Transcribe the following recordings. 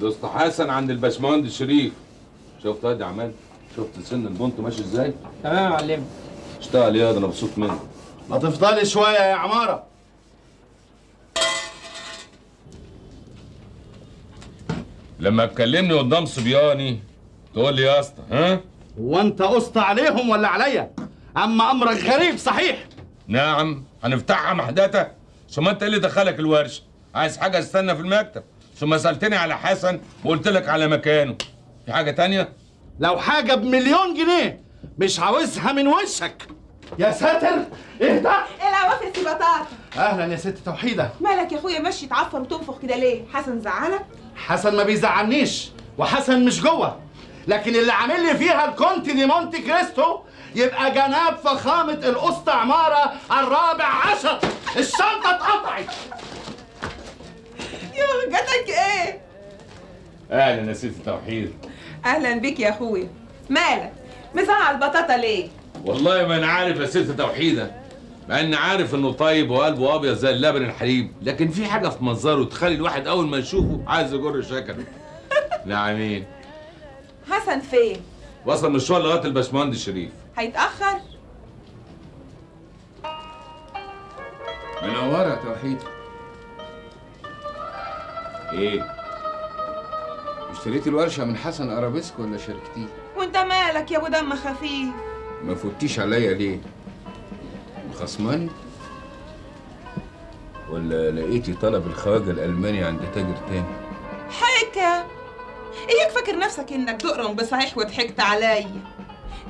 دوست حسن عند الباشمهندس الشريف. شفت ادي عمال؟ شفت سن البنت ماشي ازاي؟ تمام يا معلم. اشتغل يا ده انا مبسوط منك. ما تفضلي شويه يا عماره. لما تكلمني قدام صبياني تقول لي يا اسطى، ها؟ هو انت قسطى عليهم ولا عليا؟ اما امرك غريب صحيح. نعم هنفتحها محدته. ثم انت اللي دخلك الورشه، عايز حاجه استنى في المكتب، ثم سالتني على حسن وقلت لك على مكانه. في حاجه تانيه؟ لو حاجه بمليون جنيه مش عاوزها من وشك. يا ساتر ايه ده؟ ايه العوافل دي بطاطا؟ اهلا يا ست توحيده. مالك يا اخويا ماشي تعفر وتنفخ كده ليه؟ حسن زعلك؟ حسن ما بيزعلنيش، وحسن مش جوه، لكن اللي عامل لي فيها الكونت دي مونتي كريستو يبقى جناب فخامه القسطى عماره الرابع عشر. الشنطه اتقطعت. يوه جاتك ايه؟ اهلا يا ست توحيده. اهلا بيك يا اخويا. مالك مزعل بطاطا ليه؟ والله ما انا عارف يا ست توحيده، مع اني عارف انه طيب وقلبه ابيض زي اللبن الحليب، لكن في حاجه في منظره تخلي الواحد اول ما يشوفه عايز يجر شكله. نعمين. حسن فين؟ وصل مشوار لغايه الباشمهندس شريف. هيتاخر؟ منوره يا توحيده. ايه؟ اشتريت الورشه من حسن أرابيسك ولا شركتيه؟ وانت مالك يا ابو دم خفيف؟ ما فوتيش عليا ليه؟ خصماني؟ ولا لقيتي طلب الخواجه الالماني عند تاجر تاني؟ حكا اياك فاكر نفسك انك تقرم بصحيح وضحكت عليا.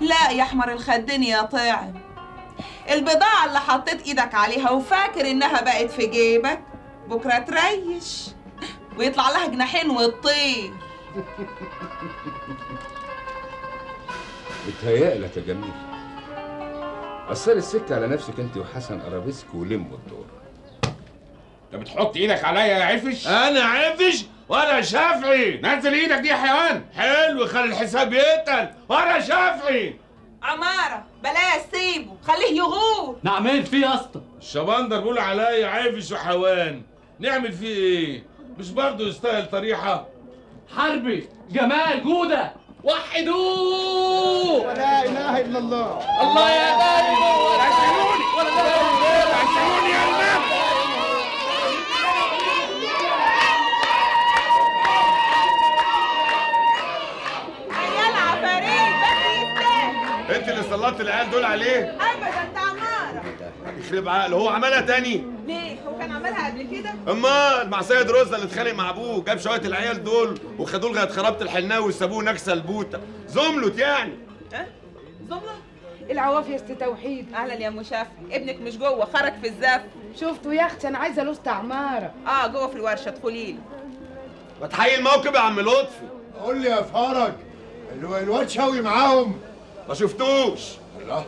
لا يا احمر الخدين يا طاعم، البضاعه اللي حطيت ايدك عليها وفاكر انها بقت في جيبك بكره تريش ويطلع لها جناحين وتطير. بتهيألك يا جميل، قصري السكة على نفسك انت وحسن أرابيسك ولموا الدور. انت بتحط ايدك عليا يا عفش؟ انا عفش وانا شافعي. نزل ايدك دي يا حيوان. حلو خلي الحساب يقتل وانا شافعي. عمارة بلاش سيبه خليه يغور. نعمل فيه يا اسطى؟ الشبندر بيقول عليا عفش وحيوان، نعمل فيه ايه؟ مش برضه يستاهل طريحه؟ حربي جمال جوده وحدوه. لا اله الا الله. الله يا داري عشيوني عشيوني يا الباب. عيال عفاريت بس يستاهل. انت اللي سلطت العيال دول عليه؟ ابدا انت عماره. يخرب عقله هو عملها تاني؟ ليه؟ هو كان عملها قبل كده؟ امال مع سيد رزة اللي اتخانق مع ابوه، جاب شويه العيال دول وخدوه لغايه خرابه الحناوي وسابوه هناك سلبوته، زملت يعني. ها؟ زملة؟ العوافي يا ست توحيد. اهلا يا مشافي، ابنك مش جوه خرج في الزف. شفته يا اختي انا عايزه لوست عماره. اه جوه في الورشه ادخلي له. ما تحيي الموكب يا عم لطفي. قول لي يا فرج الواد شاوي معاهم. ما شفتوش. الله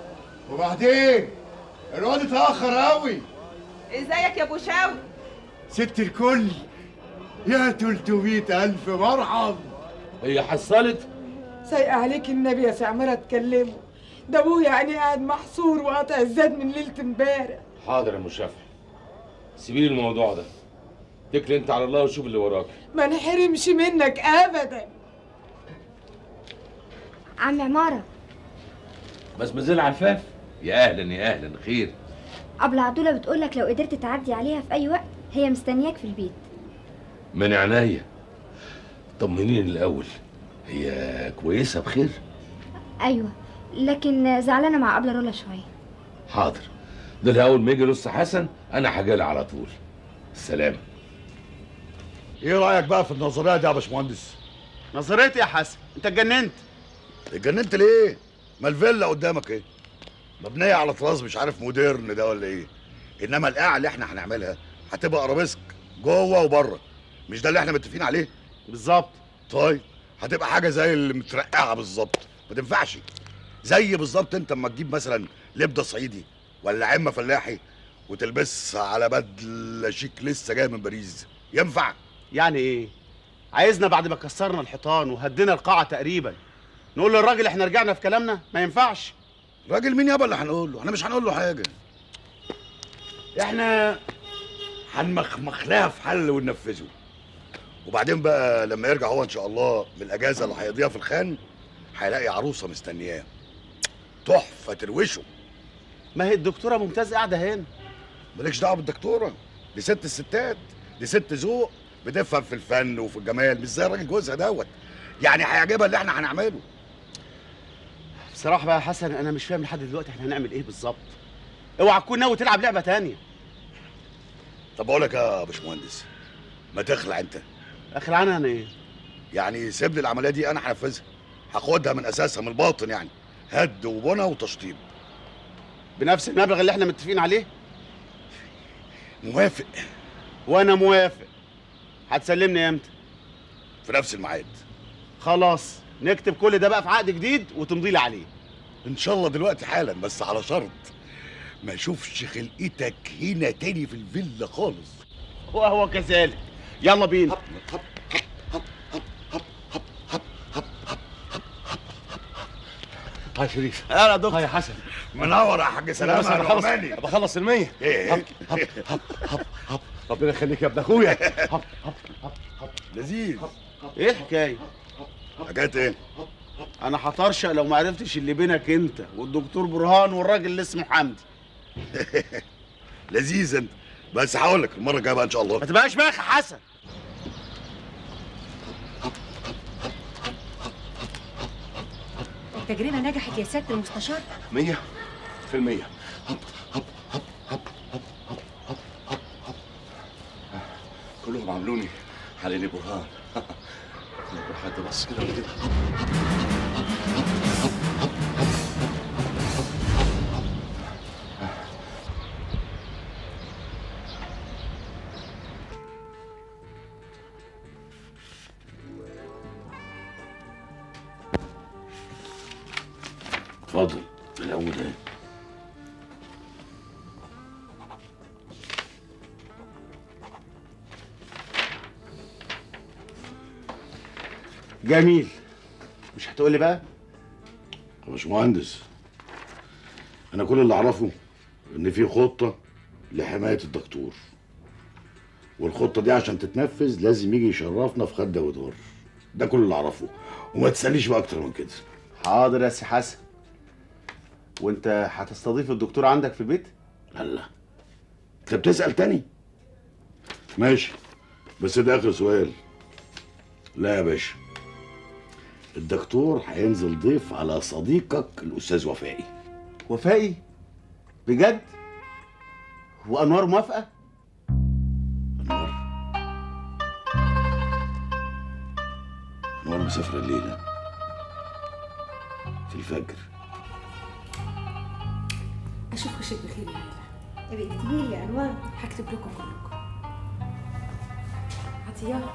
وبعدين؟ الواد اتاخر قوي. ازيك يا ابو شاوي؟ ست الكل يا 300,000 مرحب. هي حصلت؟ سايقه عليك النبي يا سعمره اتكلموا، ده ابويا يعني قاعد محصور وقاطع الزاد من ليله امبارح. حاضر يا مشافع، سيبيلي الموضوع ده، اتكلي انت على الله وشوف اللي وراك. ما نحرمش منك ابدا. عم عماره. بس مازال عفاف. يا اهلا يا اهلا. خير؟ أبلة عدولة بتقولك لو قدرت تعدي عليها في أي وقت هي مستنياك في البيت. من عينيا. طمنيني الأول، هي كويسة بخير؟ أيوه، لكن زعلانة مع أبلة رولا شوية. حاضر، دول أول ما يجي لص حسن أنا هجالها على طول. السلام. إيه رأيك بقى في النظرية دي يا باشمهندس؟ نظريتي يا حسن؟ أنت اتجننت. اتجننت ليه؟ ما الفيلا قدامك إيه؟ مبنيه على طراز مش عارف مودرن ده ولا ايه، انما القاعه اللي احنا هنعملها هتبقى أرابيسك جوه وبره، مش ده اللي احنا متفقين عليه؟ بالظبط. طيب هتبقى حاجه زي اللي مترقعه بالظبط، ما تنفعش زي بالظبط انت اما تجيب مثلا لبده صعيدي ولا عمه فلاحي وتلبسها على بدله شيك لسه جاي من باريس. ينفع؟ يعني ايه؟ عايزنا بعد ما كسرنا الحيطان وهدينا القاعه تقريبا نقول للراجل احنا رجعنا في كلامنا؟ ما ينفعش. راجل مين يابا اللي هنقول له؟ احنا مش هنقول له حاجه، احنا هنمخمخ لها في حل وننفذه. وبعدين بقى لما يرجع هو ان شاء الله من الاجازه اللي هيقضيها في الخان هيلاقي عروسه مستنياه تحفه تروشه. ما هي الدكتوره ممتاز قاعده هنا. مالكش دعوه بالدكتوره، دي ست الستات، دي ست ذوق بتفهم في الفن وفي الجمال مش زي الراجل جوزها دوت، يعني هيعجبها اللي احنا هنعمله. بصراحه بقى يا حسن انا مش فاهم لحد دلوقتي احنا هنعمل ايه بالظبط. اوعى تكون ناوي تلعب لعبه ثانيه. طب بقول لك يا باشمهندس ما تخلع انت. اخلع انا ايه؟ يعني سيب لي العمليه دي انا هنفذها، هاخدها من اساسها من الباطن، يعني هد وبنى وتشطيب بنفس المبلغ اللي احنا متفقين عليه. موافق. وانا موافق. هتسلمني امتى؟ في نفس الميعاد. خلاص نكتب كل ده بقى في عقد جديد وتمضي لي عليه ان شاء الله دلوقتي حالا، بس على شرط ما اشوفش خلقتك هنا تاني في الفيلا خالص. وهو كذلك. يلا بينا. هاي شريف. يا دكتور. هاي حسن. منور يا حاج سلامة. انا بخلص المية. هب هب هب هب. ربنا يخليك يا ابن اخويا. هب هب هب هب. لذيذ. ايه الحكايه؟ حاجات ايه؟ انا هطرشق لو ما عرفتش اللي بينك انت والدكتور برهان والراجل اللي اسمه حمدي. لذيذ انت، بس هقول لك المره الجايه بقى ان شاء الله ما تبقاش بقى حسن. التجربه نجحت يا سياده المستشار 100%. هب هب هب هب هب هب هب هب هب. كلهم عاملوني عليني برهان. حد بص كده وكده. اتفضل الاول اهي. جميل. مش هتقولي بقى؟ يا باشمهندس انا كل اللي اعرفه ان في خطه لحمايه الدكتور، والخطه دي عشان تتنفذ لازم يجي يشرفنا في خان دوادار. ده كل اللي اعرفه وما تساليش بقى اكتر من كده. حاضر يا سي حسن. وانت هتستضيف الدكتور عندك في البيت؟ لا لا انت بتسال تاني؟ ماشي بس ده اخر سؤال. لا يا باشا الدكتور هينزل ضيف على صديقك الاستاذ وفائي. وفائي؟ بجد؟ وانوار موافقه؟ انوار؟ انوار مسافره الليله في الفجر. اشوفكوا شيء بخير يا ليلى. ابقي اكتبي لي يا انوار هكتب لكم كلكم. هاتيها.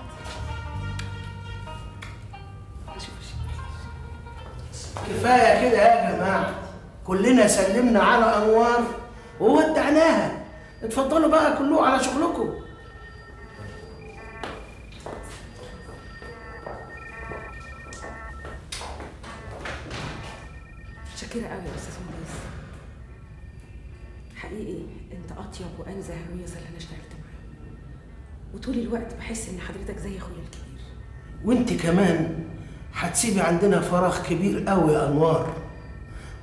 كفايه كده يا جماعه، كلنا سلمنا على انوار وودعناها. اتفضلوا بقى كلكم على شغلكم. شاكره قوي يا استاذ موريس، حقيقي انت اطيب وانزه هويس اللي انا اشتغلت معاه، وطول الوقت بحس ان حضرتك زي اخويا الكبير. وانت كمان هتسيبي عندنا فراغ كبير قوي يا انوار،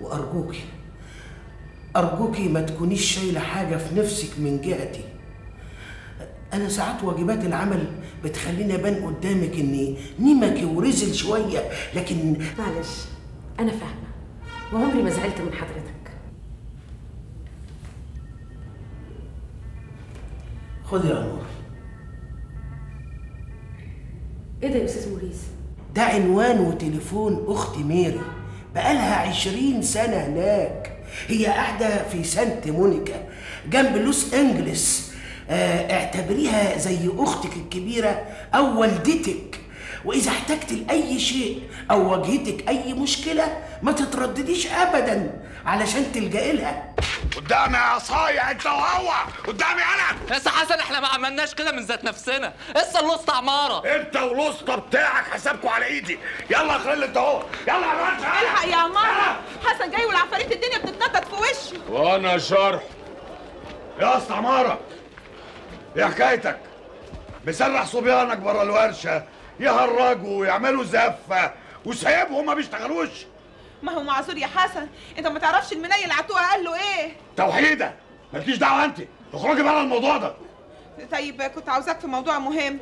وارجوكي ارجوكي ما تكونيش شايله حاجه في نفسك من جهتي. انا ساعات واجبات العمل بتخليني ابان قدامك اني نمكي ورزل شويه، لكن معلش انا فاهمه وعمري ما زعلت من حضرتك. خذي يا انوار. ايه ده يا استاذ موريس؟ ده عنوان وتليفون اختي ميري، بقالها 20 سنة هناك. هي قاعده في سانتا مونيكا جنب لوس انجلس. اعتبريها زي اختك الكبيره او والدتك، واذا احتجت لاي شيء او واجهتك اي مشكله ما تتردديش ابدا علشان تلجئي لها. قدامي يا صايع انت وهو قدامي انا. بس حسن احنا ما عملناش كده من ذات نفسنا، لسه الوسطى عماره. انت والوسطى بتاعك حسابكوا على ايدي. يلا يا خليل انت اهو، يلا يا ولد الحق يا عماره، حسن جاي والعفاريت الدنيا بتتنطط في وشه. وانا شرح يا اسطى عماره ايه حكايتك؟ مسرح صبيانك برا الورشه يهرجوا ويعملوا زفه وسايبهم ما بيشتغلوش. ما هو معذور يا حسن، انت ما تعرفش المنيل عتوقه قال له ايه؟ توحيده مالكيش دعوه، انت اخرجي بره الموضوع ده. طيب كنت عاوزاك في موضوع مهم.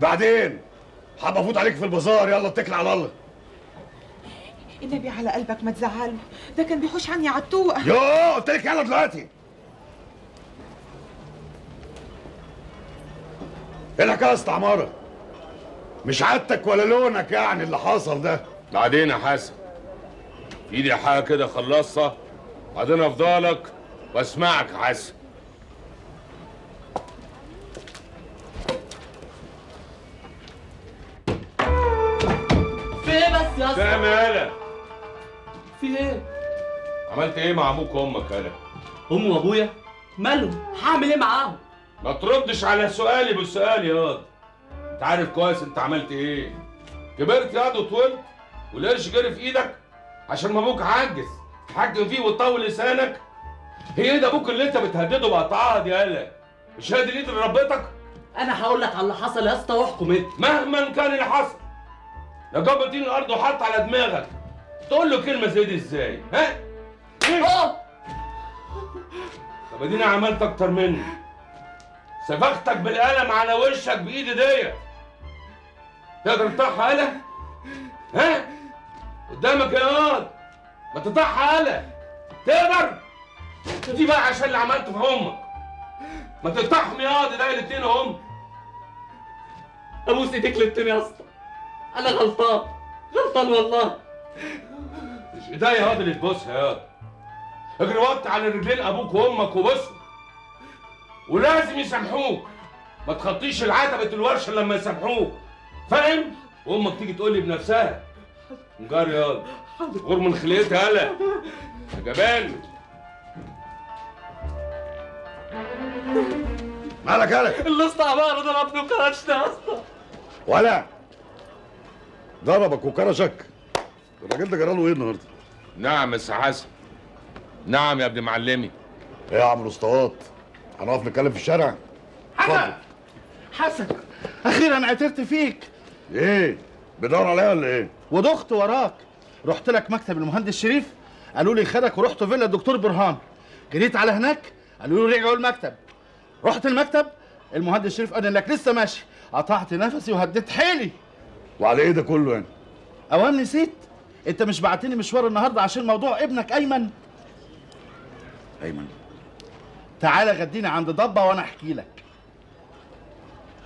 بعدين حابه افوت عليك في البازار، يلا اتكل على الله. النبي على قلبك ما تزعله، ده كان بيحوش عني عتوقه. يوه قلت لك يلا دلوقتي. ايه الحكايه يا استعماره؟ مش عادتك ولا لونك يعني اللي حصل ده. بعدين يا حسن في ايدي حاجه كده خلصها، بعدين افضلك واسمعك يا حسن. في ايه بس يا اسطى؟ سامي يالا في ايه؟ عملت ايه مع ابوك وامك يالا؟ امي وابويا؟ مالهم؟ هعمل ايه معاهم؟ ما تردش على سؤالي بالسؤال يا واد. انت عارف كويس انت عملت ايه؟ كبرت يا واد وطولت والقرش جري في ايدك عشان ما ابوك عجز تحجم فيه وتطول لسانك. هي ايه ده ابوك اللي انت بتهدده بقطعها دي يالا؟ مش هادي الايد اللي ربتك؟ انا هقول لك على اللي حصل يا اسطى واحكم انت. مهما كان اللي حصل يا جاب دين الارض وحط على دماغك، تقول له كلمه زي دي ازاي؟ ها؟ ايه؟ طب اديني عملت اكتر مني، صبغتك بالقلم على وشك بايدي ديت. تقدر تطحها قلم؟ ها؟ قدامك يا واد ما تطحها قلم، تقدر؟ دي بقى عشان اللي عملته في امك. ما تقطعهم يا واد ايديا الاتنين اهم. ابوس ايديك الاتنين يا اسطى، انا غلطان غلطان والله. مش ايديا يا واد اللي تبوسها يا واد. اجري وطي على رجلين ابوك وامك وبوسهم، ولازم يسامحوك، ما تخطيش العتبة الورشة لما يسامحوك، فاهم؟ وامك تيجي تقول لي بنفسها انجار يا واد، غور من خليتها يالا يا جبان. مالك يالا؟ الاسطى عماره ضربني وكرشني يا اسطى. ولا ضربك وكرشك؟ الراجل ده جرى له ايه النهارده؟ نعم يا سي حسن، نعم يا ابن معلمي. ايه يا عمرو اسطوات؟ هنقف نتكلم في الشارع؟ حسن حسن اخيرا عترت فيك. ايه؟ بيدور عليا ولا ايه؟ ودخت وراك، رحت لك مكتب المهندس الشريف قالوا لي خدك، ورحت فيلا الدكتور برهان، جريت على هناك قالوا لي رجعوا المكتب، رحت المكتب المهندس الشريف قال لك لسه ماشي، قطعت نفسي وهديت حيلي. وعلى ايه ده كله يعني؟ اوام نسيت؟ انت مش بعتني مشوار النهارده عشان موضوع ابنك ايمن؟ ايمن؟ تعالى غدينا عند ضبة وانا احكي لك.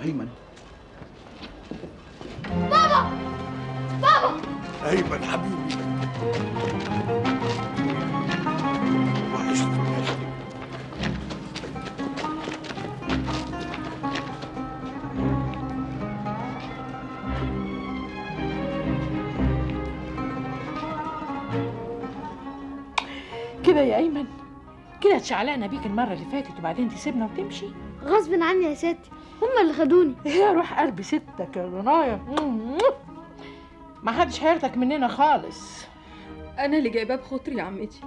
ايمن بابا بابا ايمن حبيبي وحشتني يا حبيبي. كده يا ايمن كده اتشعلقنا بيك المرة اللي فاتت وبعدين تسيبنا وتمشي؟ غصب عني يا ستي، هما اللي خدوني. يا روح قلبي ستك يا رناية، ما حدش هيرتك مننا خالص. أنا اللي جايباه بخاطري يا عمتي.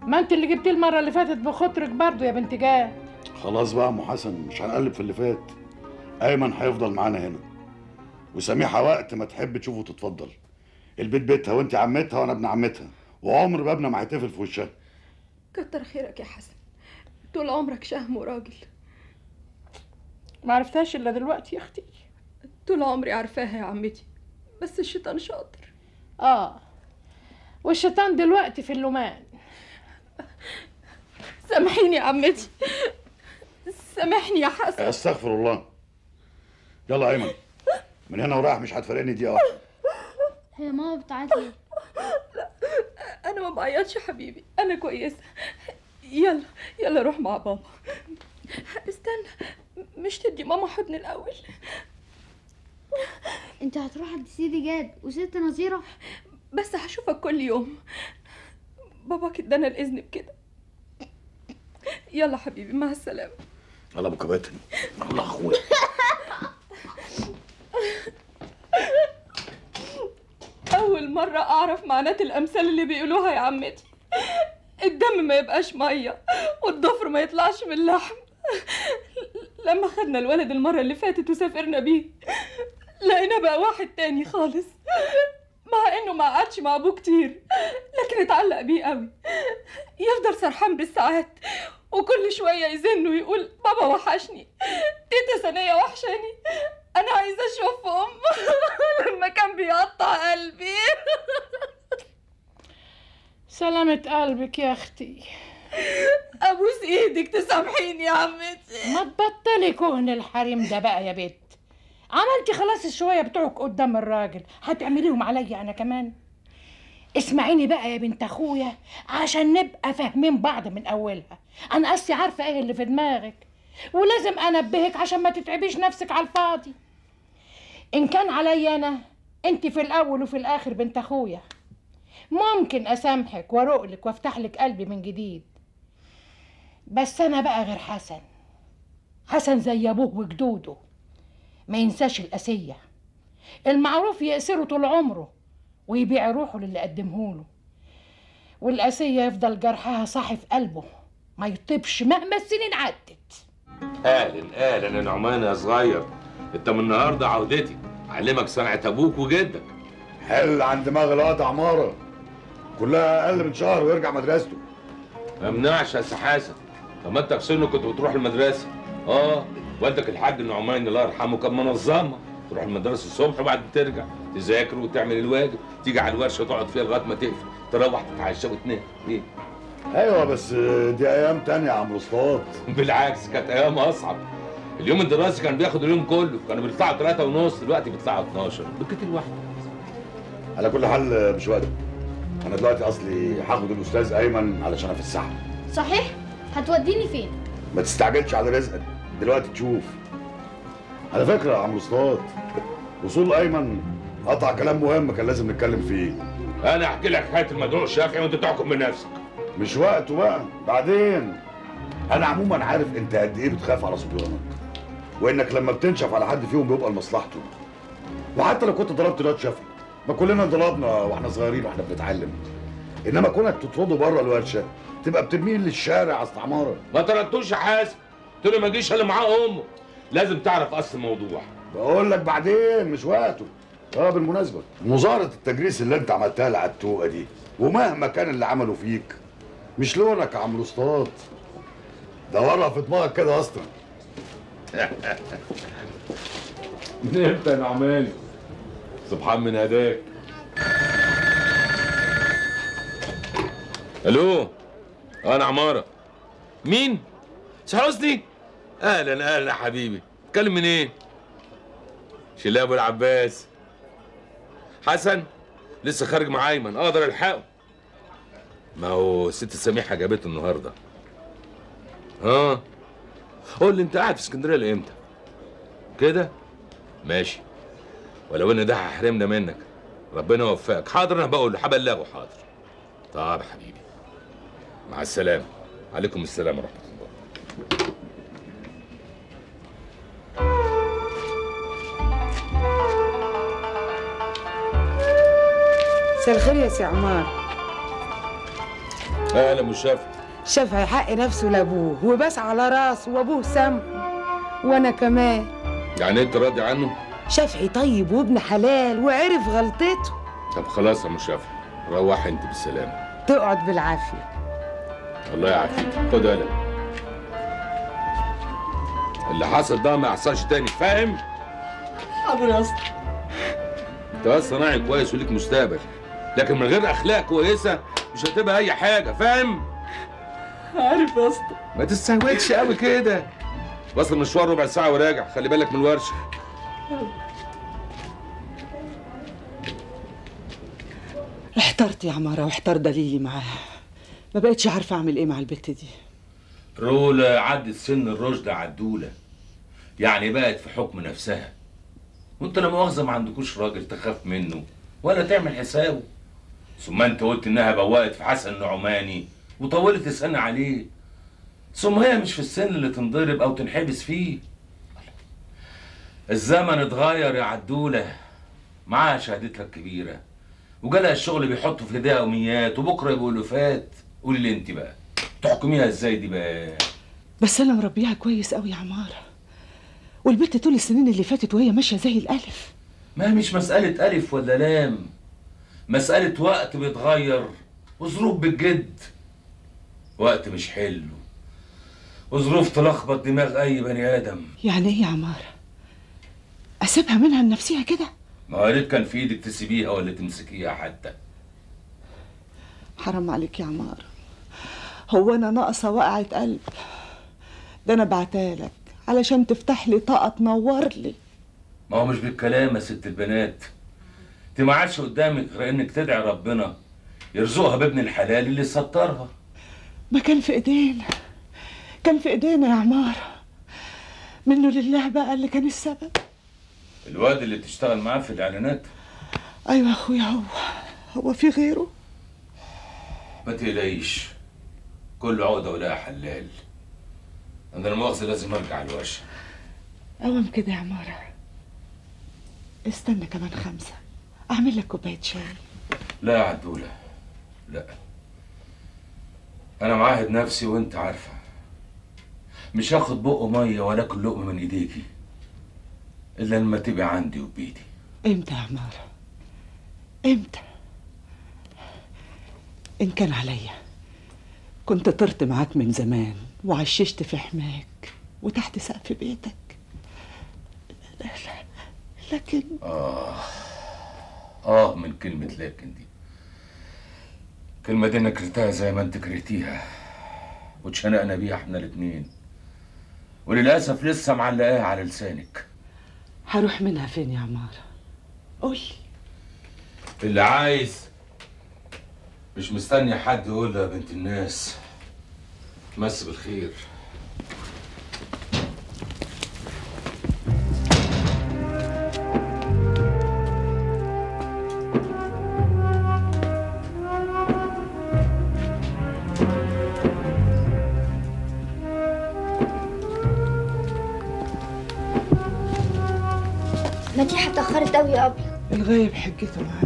ما أنت اللي جبتيه المرة اللي فاتت بخاطرك برضه يا بنت جاد. خلاص بقى يا أم حسن مش هنقلب في اللي فات. أيمن هيفضل معانا هنا، وسميحة وقت ما تحب تشوفه تتفضل. البيت بيتها وأنت عمتها وأنا ابن عمتها، وعمر بابنا ما هيتقفل في وشها. كتر خيرك يا حسن، طول عمرك شهم وراجل. ما عرفتهاش الا دلوقتي يا اختي. طول عمري عارفاها يا عمتي، بس الشيطان شاطر. اه والشيطان دلوقتي في اللمان. سامحيني يا عمتي، سامحني يا حسن. استغفر الله. يلا يا ايمن من هنا ورايح مش هتفارقني دقيقه واحده. هي ماما بتعاتب؟ لا انا ما بعيطش حبيبي، انا كويسه. يلا يلا روح مع بابا. استنى مش تدي ماما حضن الاول؟ انت هتروح عند سيدي جاد وست نظيره؟ بس هشوفك كل يوم، باباك ادانا الاذن بكده. يلا حبيبي مع السلامه. يلا ابو كباتن. الله اخويا. أول مرة أعرف معنات الأمثال اللي بيقولوها يا عمتي. الدم ما يبقاش مية والضفر ما يطلعش من اللحم. لا لما خدنا الولد المرة اللي فاتت وسافرنا بيه لقينا بقى واحد تاني خالص، مع انه ما قعدش مع ابوه كتير لكن اتعلق بيه قوي. يفضل سرحان بالساعات وكل شويه يزن ويقول بابا وحشني، تيتا ثانيه وحشاني، انا عايزه اشوف ام. لما كان بيقطع قلبي. سلامة قلبك يا اختي. ابوس ايدك تسامحيني يا عمتي. ما تبطلي كهن الحريم ده بقى يا بت. عملتي خلاص الشويه بتوعك قدام الراجل، هتعمليهم عليا انا كمان؟ اسمعيني بقى يا بنت اخويا عشان نبقى فاهمين بعض من اولها. انا اصلي عارفه ايه اللي في دماغك، ولازم انبهك عشان ما تتعبيش نفسك على الفاضي. ان كان عليا انا، انت في الاول وفي الاخر بنت اخويا، ممكن اسامحك وارقلك وافتح لك قلبي من جديد. بس انا بقى غير حسن. حسن زي ابوه وجدوده، ما ينساش القسيه. المعروف يقسره طول عمره ويبيع روحه للي قدمهوله، والقسيه يفضل جرحها صاحي في قلبه ما يطيبش مهما السنين عدت. اهلا يا نعمان يا صغير، انت من النهارده عودتي، علمك صنعه ابوك وجدك. حل عن دماغ الواد عماره، كلها اقل من شهر ويرجع مدرسته. ما منعش يا سحاسه، طب ما انت في سنه كنت بتروح المدرسه. والدك الحاج نعمان الله يرحمه كان منظمه، تروح المدرسه الصبح وبعد ترجع تذاكر وتعمل الواجب، تيجي على الورشه تقعد فيها لغايه ما تقفل، تروح تتعشى وتنام. ايه؟ ايوه بس دي ايام تانيه يا عم اسطى. بالعكس كانت ايام اصعب. اليوم الدراسي كان بياخد اليوم كله، كانوا بيطلعوا 3:30، دلوقتي بيطلعوا 12 بكتير واحده. على كل حال مش وقت، انا دلوقتي اصلي هاخد الاستاذ ايمن علشان انا في الساحه. صحيح؟ هتوديني فين؟ ما تستعجلش على رزقك، دلوقتي تشوف. على فكره يا عمرو اسطى، وصول ايمن قطع كلام مهم كان لازم نتكلم فيه. انا احكي لك حكايه المدعو الشافعي وانت تحكم بنفسك. مش وقته بقى، بعدين. انا عموما عارف انت قد ايه بتخاف على صبيانك، وانك لما بتنشف على حد فيهم بيبقى لمصلحته. وحتى لو كنت ضربت الواد شافعي، ما كلنا ضربنا واحنا صغيرين واحنا بنتعلم. انما كونك تطرده بره الورشه تبقى بترميه للشارع. اصل عماره ما طردتوش يا حاسب، قلت له ما تجيش الا معاه امه. لازم تعرف اصل الموضوع. بقول لك بعدين مش وقته. بالمناسبه، مظاهره التجريس اللي انت عملتها لعتوقه دي، ومهما كان اللي عمله فيك، مش لونك يا عمرو اسطى، ده ورقه في دماغك كده اصلا. من امتى يا نعماني؟ سبحان من هداك. الو، انا عماره. مين؟ سي حسني؟ اهلا يا حبيبي. اتكلم منين؟ إيه؟ شيلها ابو العباس. حسن لسه خارج مع ايمن، اقدر الحقه؟ ما هو الست سميحه جابته النهارده. قول لي انت قاعد في اسكندريه لامتى؟ كده؟ ماشي، ولو ان ده هيحرمنا منك. ربنا يوفقك. حاضر، انا بقول له هبلغه. حاضر. طب حبيبي، مع السلامه. عليكم السلام ورحمه الله. مساء الخير يا سي عمار. اهلا بالشافعي. الشافعي حق نفسه لابوه وبس على راسه، وابوه سامحه وانا كمان. يعني انت راضي عنه؟ شافعي طيب وابن حلال وعرف غلطته. طب خلاص يا ام شافعي، روحي انت بالسلامه. تقعد بالعافيه. الله يعافيك. خد قلم، اللي حصل ده ما يحصلش تاني، فاهم؟ حاضر يا اسطى. انت اصلا راعي كويس وليك مستقبل، لكن من غير اخلاق كويسه مش هتبقى اي حاجه، فاهم؟ عارف يا اسطى. ما تستهوتش قوي كده، واصل مشوار ربع ساعه وراجع، خلي بالك من الورشه. احترت يا عماره، واحتار دليلي معاها. ما بقتش عارفه اعمل ايه مع البت دي. رولا عدت سن الرشد عدوله، يعني بقت في حكم نفسها. وانت لا مؤاخذه ما عندكوش راجل تخاف منه ولا تعمل حسابه. ثم انت قلت انها بوقت في حسن نعماني وطولت تسألني عليه، ثم هي مش في السن اللي تنضرب او تنحبس فيه. الزمن اتغير يا عدوله، معاها شهادتها الكبيره وجالها الشغل بيحطوا في ايديها امنيات، وبكره يبقوا الوفات. قولي لي انت بقى تحكميها ازاي دي بقى؟ بس انا مربيها كويس قوي يا عماره، والبت طول السنين اللي فاتت وهي ماشيه زي الالف. ما مش مساله الف ولا لام، مساله وقت بيتغير وظروف بتجد. وقت مش حلو وظروف تلخبط دماغ اي بني ادم. يعني ايه يا عماره؟ اسيبها منها لنفسيها كده؟ ما يا ريت كان في ايدك تسيبيها ولا تمسكيها حتى. حرام عليك يا عماره، هو انا ناقصه وقعه قلب؟ ده انا بعتالك علشان تفتح لي طاقه تنور لي. ما هو مش بالكلام يا ست البنات، انت ما عادش قدامك غير انك تدعي ربنا يرزقها بابن الحلال اللي سترها. ما كان في ايدينا، كان في ايدينا يا عماره، منه لله بقى اللي كان السبب. الواد اللي بتشتغل معاه في الاعلانات؟ ايوه يا اخويا، هو في غيره؟ ما تقلقيش، كل عقده ولها حلال. انا المؤاخذه لازم ارجع الورشه. قوم كده يا عماره، استنى كمان 5 اعمل لك كوبايه شاي. لا يا عدوله لا، انا معاهد نفسي وانت عارفه، مش هاخد بق ميه ولا اكل لقمه من ايديكي الا لما تبقي عندي وبيدي. امتى يا عماره؟ امتى؟ ان كان عليا كنت طرت معاك من زمان وعششت في حماك وتحت سقف بيتك، لكن من كلمة لكن دي، كلمة دي انا كرهتها زي ما انت كرهتيها واتشنقنا بيها احنا الاتنين، وللأسف لسه معلقاها على لسانك. هروح منها فين يا عمارة؟ قولي اللي عايز، مش مستني حد يقول لها. بنت الناس مسي بالخير. مديحة اتأخرت قوي يا أبلة. الغايب حجته معاه.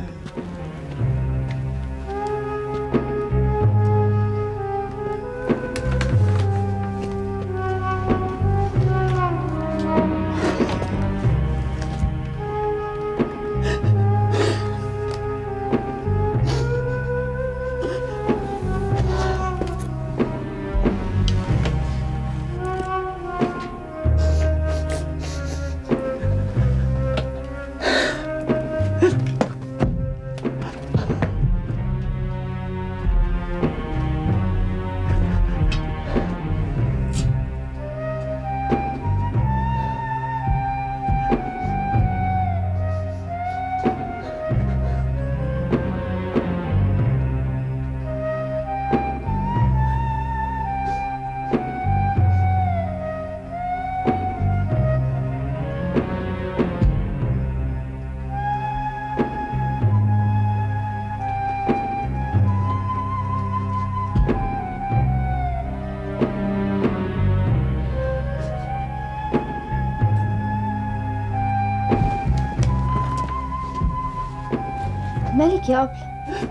يا أبلة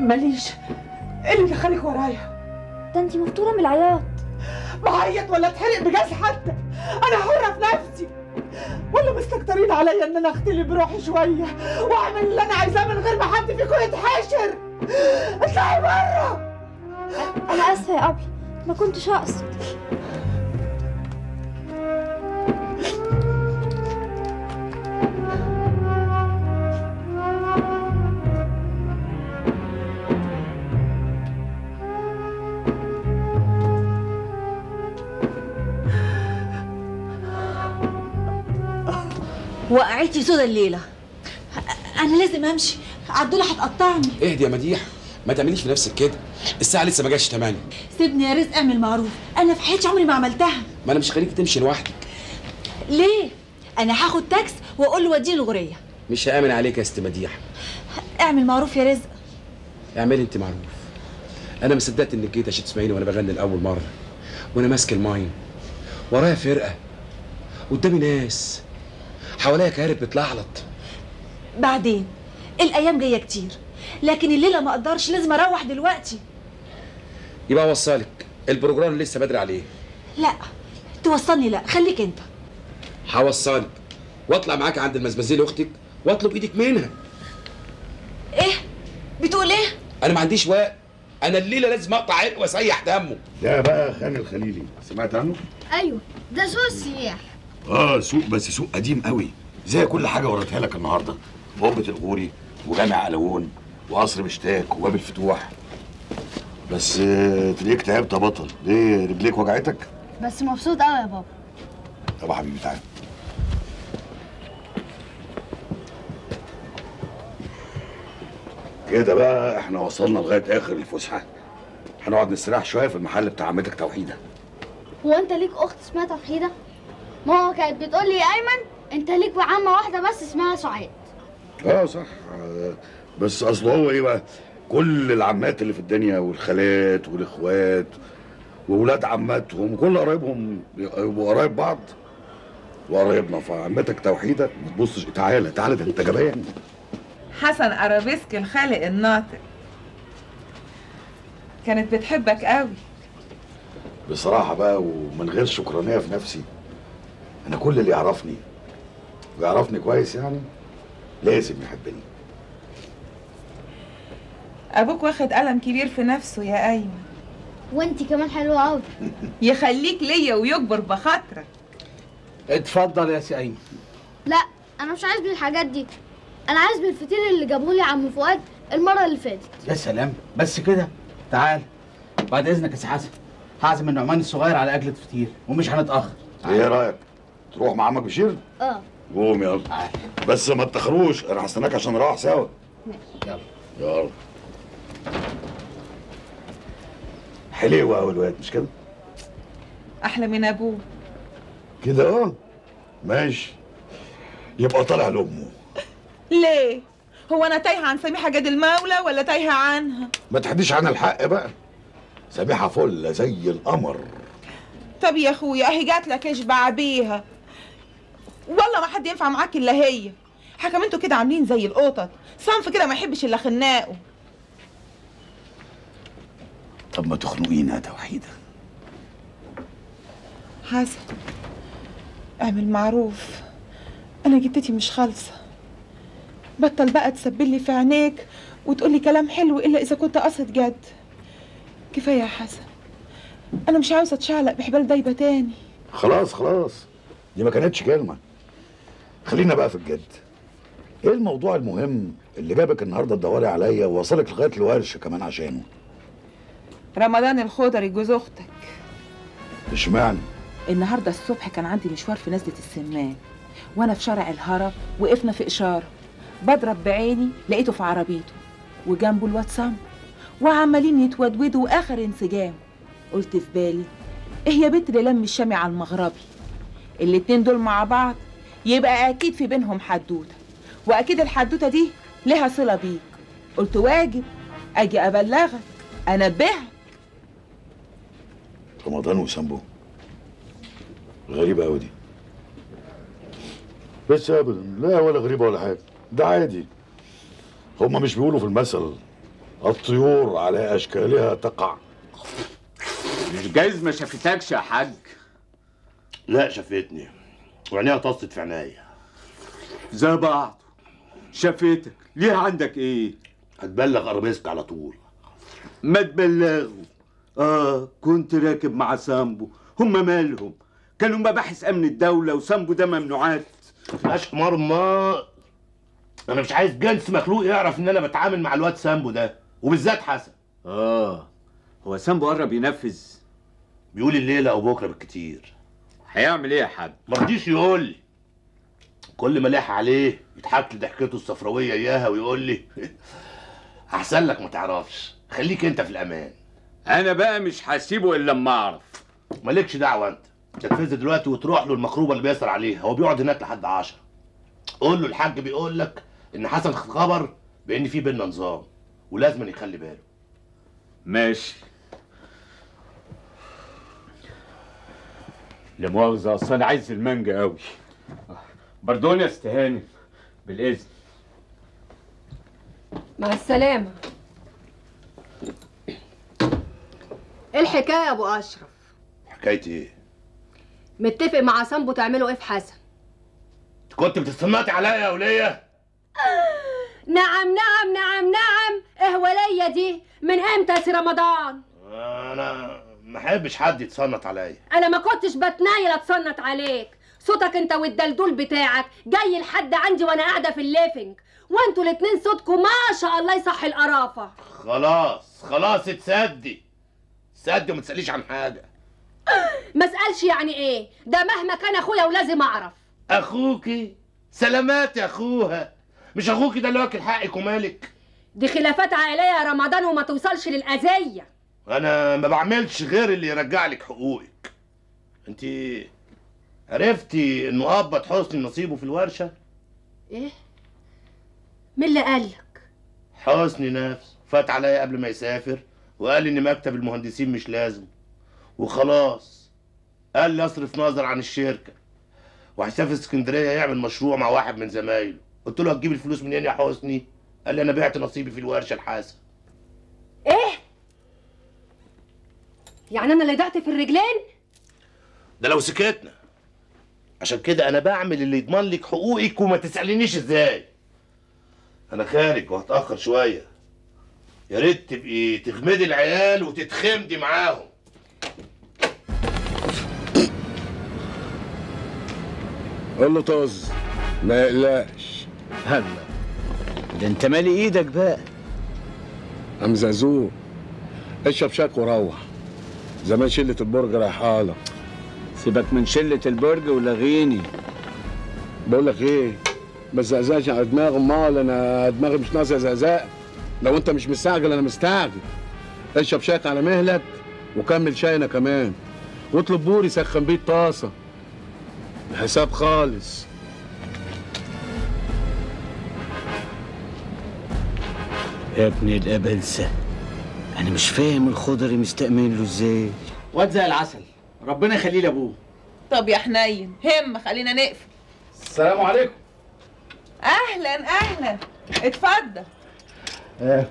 ماليش. ايه اللي دخلك ورايا؟ ده انتي مفطوره من العياط. بعيط ولا اتحرق بجاز حتى؟ انا حره في نفسي، ولا مستكترين عليا ان انا اختلي بروحي شويه واعمل اللي انا عايزاه من غير ما حد فيكم يتحشر؟ اطلعي بره. انا اسفه يا أبلة، ما كنتش اقصد. وقعتي سودا الليله. انا لازم امشي، عدوله هتقطعني. اهدي يا مديحه، ما تعمليش في نفسك كده، الساعه لسه ما جاتش 8. سيبني يا رزق اعمل معروف، انا في حياتي عمري ما عملتها. ما انا مش خليك تمشي لوحدك. ليه؟ انا هاخد تاكس واقول له وديني الغوريه. مش هامن عليك يا ست مديحه. اعمل معروف يا رزق. اعملي انت معروف. انا ما صدقت انك جيت عشان تسمعيني وانا بغني لاول مره، وانا ماسك الماين، ورايا فرقه، قدامي ناس، حواليا كهارب بتلعلط. بعدين الايام جايه كتير، لكن الليله ما اقدرش، لازم اروح دلوقتي. يبقى اوصلك، البروجرام لسه بدري عليه. لا توصلني لا، خليك انت. هوصلك واطلع معاك عند المزمزيل اختك واطلب ايدك منها. ايه؟ بتقول ايه؟ انا ما عنديش وقت، انا الليله لازم اقطع عرق واسيح دمه. ده بقى خان الخليلي، سمعت عنه؟ ايوه، ده سوق السياح. اه سوق، بس سوق قديم قوي زي كل حاجه وريتها لك النهارده، قبه الغوري وجامع الوون وقصر مشتاق وباب الفتوح. بس تلاقيك تعبت يا بطل، ليه رجليك وجعتك؟ بس مبسوط قوي يا بابا. طب يا حبيبي تعالى. كده بقى احنا وصلنا لغايه اخر الفسحه. هنقعد نستريح شويه في المحل بتاع عمتك توحيده. هو انت ليك اخت اسمها توحيده؟ ماما كانت بتقول لي يا ايمن انت ليك عمه واحده بس اسمها سعاد. اه صح، بس اصل هو ايه بقى؟ كل العمات اللي في الدنيا والخالات والاخوات واولاد عماتهم وكل قرايبهم بيبقوا قرايب بعض وقرايبنا، فعمتك توحيده ما تبصش. تعالى تعالى، ده انت جبان. حسن أرابيسك الخالق الناطق كانت بتحبك قوي بصراحه بقى، ومن غير شكرانيه في نفسي انا كل اللي يعرفني ويعرفني كويس يعني لازم يحبني. ابوك واخد قلم كبير في نفسه يا ايمن، وانتي كمان حلوه قوي. يخليك ليا ويكبر بخاطرك. اتفضل يا سي ايمن. لا انا مش عايز من الحاجات دي، انا عايز من الفطير اللي جابهولي عم فؤاد المره اللي فاتت. يا سلام، بس كده؟ تعال بعد اذنك يا سي حسن، هعزم النعمان الصغير على اكله فطير ومش هنتاخر. ايه رايك تروح مع عمك بشير؟ اه قوم يلا. بس ما تتاخروش، انا هستناك عشان نروح سوا. ماشي يلا يلا. حلوة قوي الواد مش كده؟ أحلى من أبوه كده. أه ماشي، يبقى طالع لأمه. ليه؟ هو أنا تايهة عن سميحة جاد المولى ولا تايهة عنها؟ ما تحديش عنها الحق بقى، سميحة فلة زي القمر. طب يا أخويا أهي جات لك أشبع بيها، والله ما حد ينفع معاك إلا هي. حكم أنتوا كده عاملين زي القطط، صنف كده ما يحبش إلا خناقه. طب ما تخنقينا يا توحيده. حسن اعمل معروف، انا جدتي مش خالصه. بطل بقى تسبلي لي في عينيك وتقولي كلام حلو الا اذا كنت قصد جد. كفايه يا حسن، انا مش عاوزه اتشعلق بحبال دايبه تاني. خلاص خلاص، دي ما كانتش كلمه، خلينا بقى في الجد. ايه الموضوع المهم اللي جابك النهارده تدوري عليا ووصلك لغايه الورشه كمان عشانه؟ رمضان الخضري جوز اختك. اشمعنى؟ النهارده الصبح كان عندي مشوار في نزله السمان، وانا في شارع الهرب وقفنا في اشاره، بضرب بعيني لقيته في عربيته وجنبه الواد سامبو وعمالين يتودودوا واخر انسجام. قلت في بالي ايه يا بنت اللي لم الشامي على المغربي، الاتنين دول مع بعض يبقى اكيد في بينهم حدوته، واكيد الحدوته دي لها صله بيك. قلت واجب اجي ابلغك انبهك. رمضان وسامبو غريبة أوي دي. بس أبدا، لا ولا غريبة ولا حاجة، ده عادي. هما مش بيقولوا في المثل الطيور على أشكالها تقع؟ مش جايز ما شافتكش يا حاج. لا شافتني، وعينيها طصت في عينيا زي بعض. شافتك ليه؟ عندك إيه؟ هتبلغ أرابيسك على طول. ما تبلغه. آه كنت راكب مع سامبو، هما مالهم؟ كانوا مباحث أمن الدولة وسامبو ده ممنوعات. متبقاش حمار. ما أنا مش عايز جنس مخلوق يعرف إن أنا بتعامل مع الواد سامبو ده، وبالذات حسن. آه هو سامبو قرب ينفذ؟ بيقول الليلة أو بكرة بالكتير. هيعمل إيه يا حاج؟ مرضيش يقول لي، كل ما لاح عليه يضحك لي ضحكته الصفراوية إياها ويقول لي أحسن لك ما تعرفش، خليك أنت في الأمان. أنا بقى مش هسيبه إلا لما أعرف. مالكش دعوة أنت، تنفذ دلوقتي وتروح له المخروبة اللي بيسهر عليها، هو بيقعد هناك لحد 10. قول له الحاج بيقول لك إن حسن خبر بإن في بينا نظام ولازم يخلي باله. ماشي. لا مؤاخذة، أصل أنا عايز المانجا أوي. باردون يا أستاذ هانم، بالإذن. مع السلامة. ايه الحكايه يا ابو اشرف؟ حكايه ايه؟ متفق مع سامبو تعملوا ايه في حسن؟ كنت بتستنطي عليا يا وليه؟ نعم نعم نعم نعم. ايه وليه دي؟ من امتى يا سي رمضان؟ انا ما احبش حد يتصنط عليا. انا ما كنتش بتنايل اتصنط عليك. صوتك انت والدلدول بتاعك جاي لحد عندي وانا قاعده في الليفنج، وانتوا الاتنين صوتكم ما شاء الله يصح القرافه. خلاص خلاص اتصدي تصدي وما تساليش عن حاجه. ما اسالش يعني ايه؟ ده مهما كان اخويا ولازم اعرف. اخوكي؟ سلامات يا اخوها. مش اخوكي ده اللي واكل حقك ومالك؟ دي خلافات عائليه يا رمضان وما توصلش للاذيه. انا ما بعملش غير اللي يرجع لك حقوقك. انت عرفتي انه ابت حسني نصيبه في الورشه؟ ايه؟ مين اللي قالك؟ حسني نفسه فات عليا قبل ما يسافر وقال ان مكتب المهندسين مش لازم وخلاص. قال لي اصرف نظر عن الشركه وهيسافر اسكندريه يعمل مشروع مع واحد من زمايله. قلت له هتجيب الفلوس منين يا حسني؟ قال لي انا بعت نصيبي في الورشه لحسن. ايه؟ يعني انا اللي ضعت في الرجلين؟ ده لو سكتنا. عشان كده انا بعمل اللي يضمن لك حقوقك وما تسالينيش ازاي. انا خارج وهتاخر شويه. يا ريت تبقي تخمدي العيال وتتخمدي معاهم. قول له طز ما يقلقش. هلا ده انت مالي ايدك بقى امزازوه. اشرب شاك وروح زمان شله البرج رايحه لك. سيبك من شله البرج ولغيني. بقول لك ايه، ما تزقزقش على دماغي. امال انا دماغي مش ناقصه زقزقه. لو انت مش مستعجل انا مستعجل. اشرب شاك على مهلك وكمل شاينا كمان، واطلب بوري سخن بيه الطاسه حساب خالص. يا ابن الابلسه انا مش فاهم الخضري مستأمن له ازاي. واد زي العسل ربنا يخليه لابوه. طب يا حنين هم خلينا نقفل. السلام عليكم. اهلا اهلا اتفضل.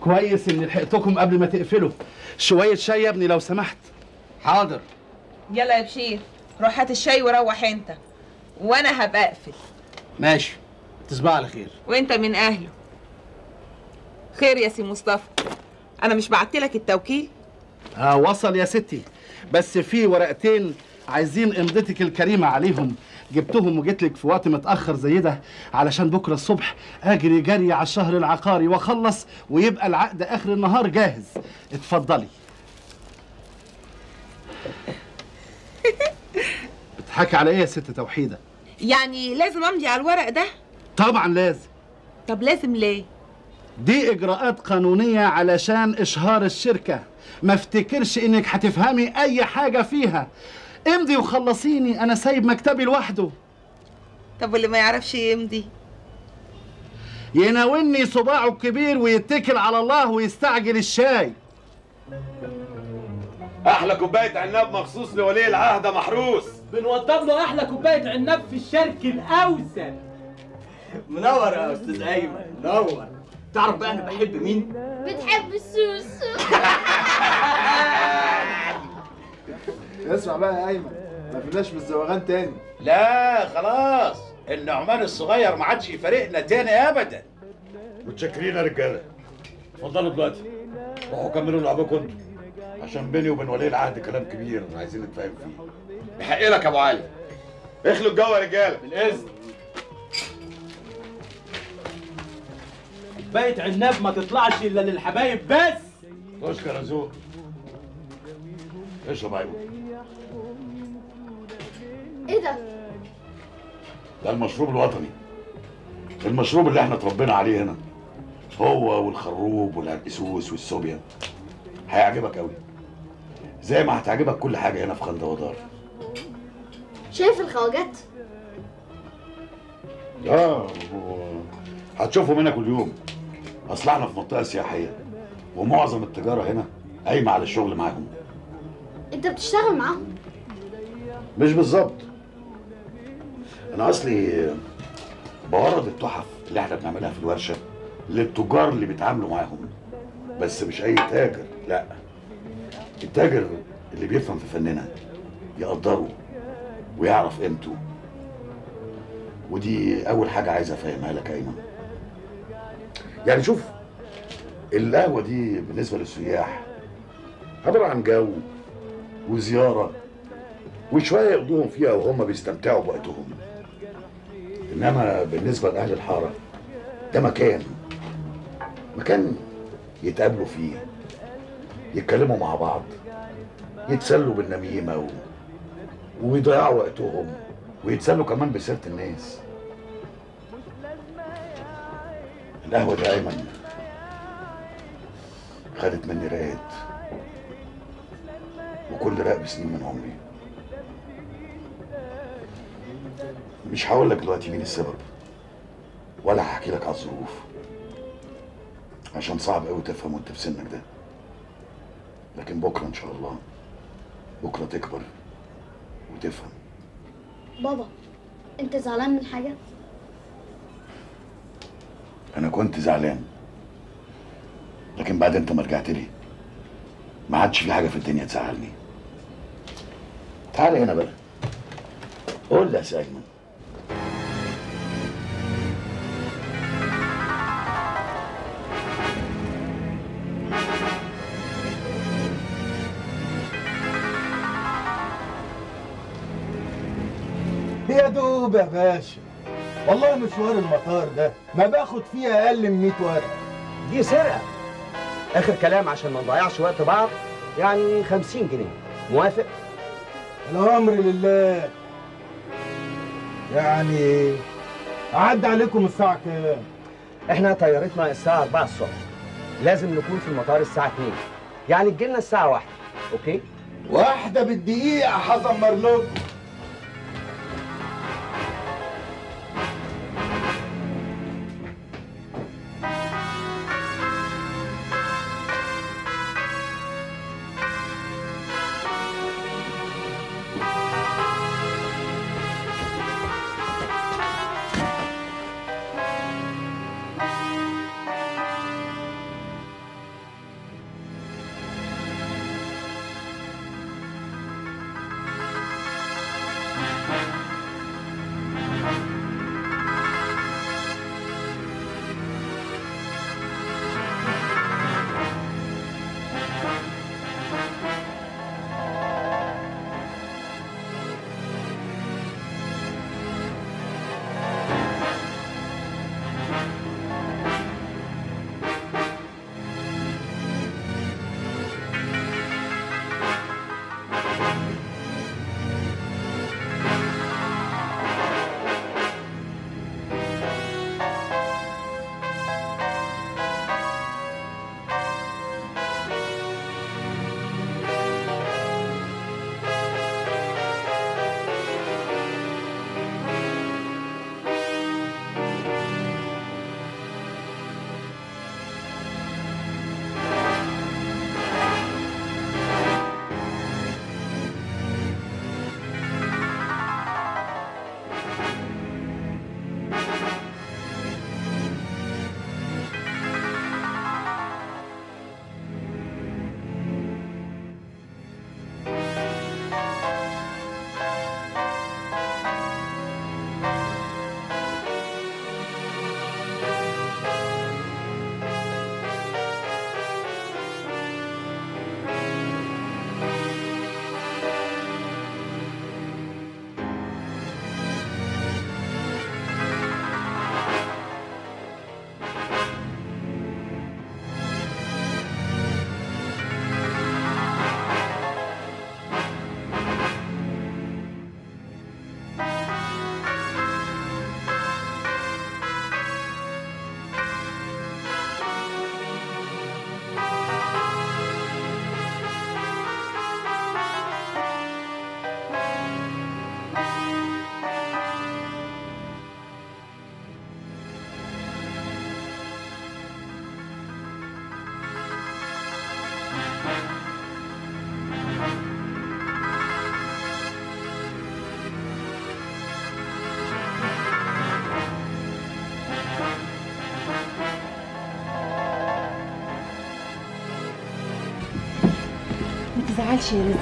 كويس اني لحقتكم قبل ما تقفلوا. شويه شاي يا ابني لو سمحت. حاضر. يلا يا بشير روح هات الشاي وروح انت وانا هبقى اقفل. ماشي تصبح على خير. وانت من اهله. خير يا سي مصطفى انا مش بعتلك التوكيل؟ وصل يا ستي، بس في ورقتين عايزين امضتك الكريمه عليهم. جبتهم وجيتلك في وقت متاخر زي ده علشان بكره الصبح اجري جري على الشهر العقاري واخلص ويبقى العقد اخر النهار جاهز. اتفضلي. بتضحكي على ايه يا ست توحيده؟ يعني لازم امضي على الورق ده؟ طبعا لازم. طب لازم ليه؟ دي اجراءات قانونيه علشان اشهار الشركه. ما افتكرش انك هتفهمي اي حاجه فيها. امضي وخلصيني انا سايب مكتبي لوحده. طب واللي ما يعرفش يمضي؟ يناولني صباعه الكبير ويتكل على الله ويستعجل الشاي. احلى كوبايه عناب مخصوص لولي العهد محروس. بنوضب له احلى كوبايه عناب في الشرق الاوسط. منور يا استاذ ايمن منور. تعرف بقى انا بحب مين؟ بتحب السوسو. اسمع بقى يا ايمن ما فيناش من الزواغان تاني. لا خلاص النعمان الصغير ما عادش يفارقنا تاني ابدا. متشكرين يا رجاله. اتفضلوا دلوقتي روحوا كملوا لعبكم انتوا عشان بيني وبين ولي العهد كلام كبير عايزين نتفاهم فيه. بحق لك يا ابو علي. اخلوا الجو يا رجاله بالاذن. كوبايه عناب ما تطلعش الا للحبايب بس. تشكر يا زوق. اشرب ايوه. ايه ده؟ ده المشروب الوطني، المشروب اللي احنا اتربينا عليه هنا، هو والخروب والعرقسوس والسوبيا. هيعجبك قوي زي ما هتعجبك كل حاجه هنا في خان دوادار. شايف الخواجات؟ هتشوفهم هنا كل يوم. اصل احنا في منطقه سياحيه ومعظم التجاره هنا قايمه على الشغل معاهم. انت بتشتغل معاهم؟ مش بالظبط. انا اصلي بورد التحف اللي احنا بنعملها في الورشه للتجار اللي بيتعاملوا معاهم. بس مش اي تاجر، لا التاجر اللي بيفهم في فننا يقدره ويعرف قيمته. ودي أول حاجة عايز أفهمها لك أيمن. يعني شوف، القهوة دي بالنسبة للسياح عبارة عن جو وزيارة وشوية يقضوهم فيها وهم بيستمتعوا بوقتهم. إنما بالنسبة لأهل الحارة ده مكان يتقابلوا فيه، يتكلموا مع بعض، يتسلوا بالنميمة ويضيعوا وقتهم ويتسلوا كمان بسيرة الناس. القهوة دي أيمن خدت مني راقد، وكل راق بسنين من عمري. مش هقول لك دلوقتي مين السبب ولا هحكي لك على الظروف، عشان صعب قوي تفهم وانت في سنك ده. لكن بكره ان شاء الله، بكره تكبر وتفهم. بابا انت زعلان من حاجه؟ انا كنت زعلان، لكن بعد انت ما رجعت لي ما عادش في حاجه في الدنيا تزعلني. تعالى هنا بقى، قول لي يا سي ايمن. يا دوب يا باشا، والله مشوار المطار ده ما باخد فيه اقل من 100 ورقه. دي سرقه. اخر كلام عشان ما نضيعش وقت بعض، يعني 50 جنيه، موافق؟ الامر لله. يعني عدى عليكم الساعه كام؟ احنا طيارتنا الساعه 4 الصبح، لازم نكون في المطار الساعه 2، يعني تجيلنا الساعه 1. اوكي؟ واحده بالدقيقه هزمر لكم. ما تزعلش يا رزق،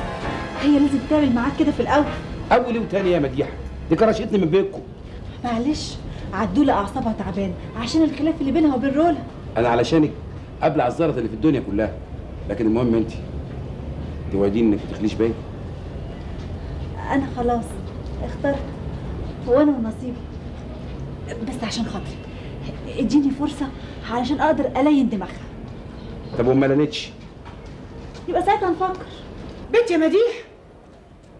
هي لازم تعمل معاك كده في الأول، اول وتاني يا مديحه، دي كرشتني من بيتكم. معلش عدوله اعصابها تعبانه عشان الخلاف اللي بينها وبين رولا. انا علشانك قبل عالزرط اللي في الدنيا كلها، لكن المهم انت توعديني انك ما تخليش بيا. انا خلاص اخترت وانا ونصيبي، بس عشان خاطري اديني فرصه علشان اقدر الين دماغها. طب وما لقيتش؟ يبقى ساعتها نفكر. بنت يا مديح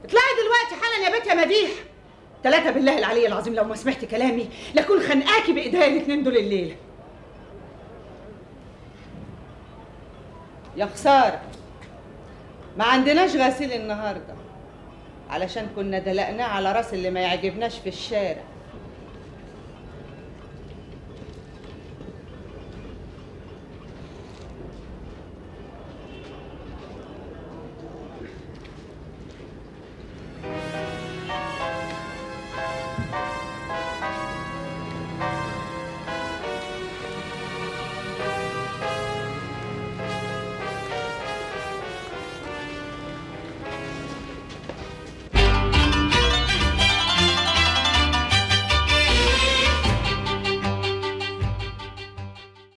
اطلعي دلوقتي حالا يا بنت يا مديح، ثلاثة بالله العلي العظيم لو ما سمعتي كلامي لكون خنقاكي بايديا الاثنين دول الليله. يا خساره ما عندناش غسيل النهارده علشان كنا دلقناه على راس اللي ما يعجبناش في الشارع.